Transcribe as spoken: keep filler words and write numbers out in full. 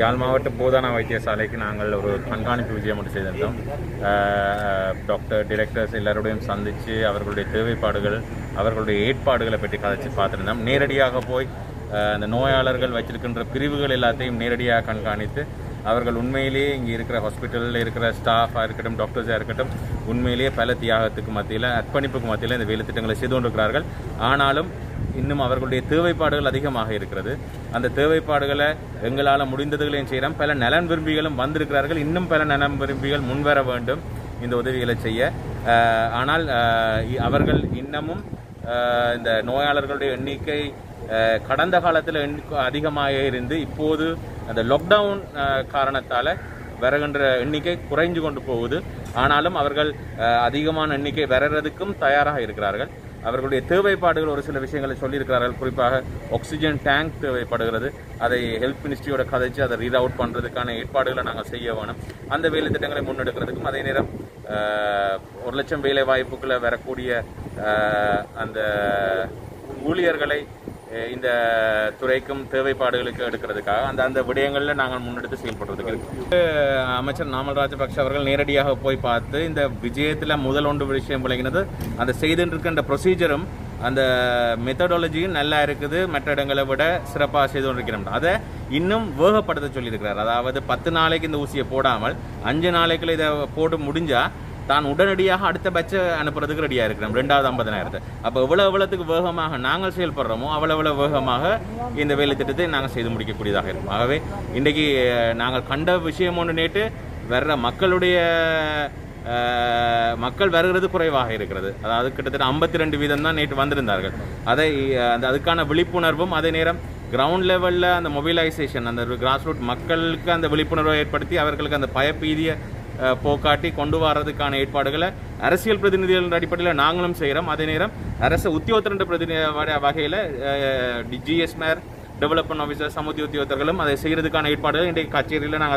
யாழ் மாவட்ட போதனா வைத்தியசாலைக்கு நாங்கள் ஒரு கண்காணிப்பு விஜயம் ஒன்று செய்திருந்தோம். டாக்டர் டிரெக்டர்ஸ் எல்லாரோடையும் சந்தித்து அவர்களுடைய தேவைப்பாடுகள் அவர்களுடைய ஏற்பாடுகளை பற்றி கதைச்சி பார்த்துருந்தோம். நேரடியாக போய் அந்த நோயாளர்கள் வச்சிருக்கின்ற பிரிவுகள் எல்லாத்தையும் நேரடியாக கண்காணித்து அவர்கள் உண்மையிலேயே இங்கே இருக்கிற ஹாஸ்பிட்டலில் இருக்கிற ஸ்டாஃபாக இருக்கட்டும் டாக்டர்ஸாக இருக்கட்டும் உண்மையிலேயே பல தியாகத்துக்கு மத்தியில் அர்ப்பணிப்புக்கு மத்தியில் இந்த வேலை திட்டங்களை செய்து கொண்டிருக்கிறார்கள். ஆனாலும் இன்னும் அவர்களுடைய தேவைப்பாடுகள் அதிகமாக இருக்கிறது. அந்த தேவைப்பாடுகளை எங்களால் முடிந்ததுகளையும் செய்கிறோம். பல நலன் விரும்பிகளும் வந்திருக்கிறார்கள். இன்னும் பல நலன் விரும்பிகள் முன்வர வேண்டும் இந்த உதவிகளை செய்ய. ஆனால் அவர்கள் இன்னமும் இந்த நோயாளர்களுடைய எண்ணிக்கை கடந்த காலத்தில் அதிகமாக இருந்து இப்போது அந்த லாக்டவுன் காரணத்தால் வருகின்ற எண்ணிக்கை குறைஞ்சு கொண்டு போகுது. ஆனாலும் அவர்கள் அதிகமான எண்ணிக்கை வரறதுக்கும் தயாராக இருக்கிறார்கள். அவர்களுடைய தேவைப்பாடுகள் ஒரு சில விஷயங்களை சொல்லியிருக்கிறார்கள். குறிப்பாக ஆக்சிஜன் டேங்க் தேவைப்படுகிறது. அதை ஹெல்த் மினிஸ்ட்ரியோட கதைச்சு அதை ரீட் அவுட் பண்ணுறதுக்கான ஏற்பாடுகளை நாங்கள் செய்ய வேணும். அந்த வேலை திட்டங்களை முன்னெடுக்கிறதுக்கும் அதே நேரம் ஒரு லட்சம் வேலை வாய்ப்புகளை வரக்கூடிய அந்த ஊழியர்களை இந்த துறைக்கும் தேவைப்பாடுகளுக்கு எடுக்கிறதுக்காக அந்த அந்த விடயங்களில் நாங்கள் முன்னெடுத்து செயல்படுறதுக்கு அமைச்சர் நாமல் ராஜபக்ஷ அவர்கள் நேரடியாக போய் பார்த்து இந்த விஜயத்தில் முதல் ஒன்று விஷயம் விளங்கினது அந்த செய்துருக்கின்ற ப்ரொசீஜரும் அந்த மெத்தடாலஜியும் நல்லா இருக்குது, மற்ற இடங்களை விட சிறப்பாக செய்து கொண்டிருக்கிறோம். அதை இன்னும் வேகப்படுத்த சொல்லியிருக்கிறார். அதாவது பத்து நாளைக்கு இந்த ஊசியை போடாமல் அஞ்சு நாளைக்குள்ள இதை போட்டு முடிஞ்சால் தான் உடனடியாக அடுத்த பட்ச அனுப்புறதுக்கு ரெடியாக இருக்கிறோம். ரெண்டாவது ஐம்பதனாயிரத்தை அப்போ எவ்வளோ எவ்வளோத்துக்கு வேகமாக நாங்கள் செயல்படுறோமோ அவ்வளோ எவ்வளோ வேகமாக இந்த வேலை திட்டத்தை நாங்கள் செய்து முடிக்கக்கூடியதாக இருக்கும். ஆகவே இன்றைக்கி நாங்கள் கண்ட விஷயம் ஒன்று நேற்று வர்ற மக்களுடைய மக்கள் வருகிறது குறைவாக இருக்கிறது. அதாவது கிட்டத்தட்ட ஐம்பத்தி ரெண்டு வீதம் தான் நேற்று வந்திருந்தார்கள். அதை அந்த அதுக்கான விழிப்புணர்வும் அதே நேரம் கிரவுண்ட் லெவலில் அந்த மொபிலைசேஷன் அந்த கிராஸ்ரூட் மக்களுக்கு அந்த விழிப்புணர்வை ஏற்படுத்தி அவர்களுக்கு அந்த பயப்பீதியை போக்காட்டி கொண்டு வர்றதுக்கான ஏற்பாடுகளை அரசியல் பிரதிநிதிகளின் அடிப்படையில் நாங்களும் செய்கிறோம். அதே நேரம் அரசு உத்தியோகத்தின் பிரதிநிதி வகையில் ஜிஎஸ்மேர் டெவலப்மெண்ட் ஆஃபீஸர் சமுத்தி உத்தியோகத்தர்களும் அதை செய்கிறதுக்கான ஏற்பாடுகள் இன்றைக்கு கச்சேரியில் நாங்கள்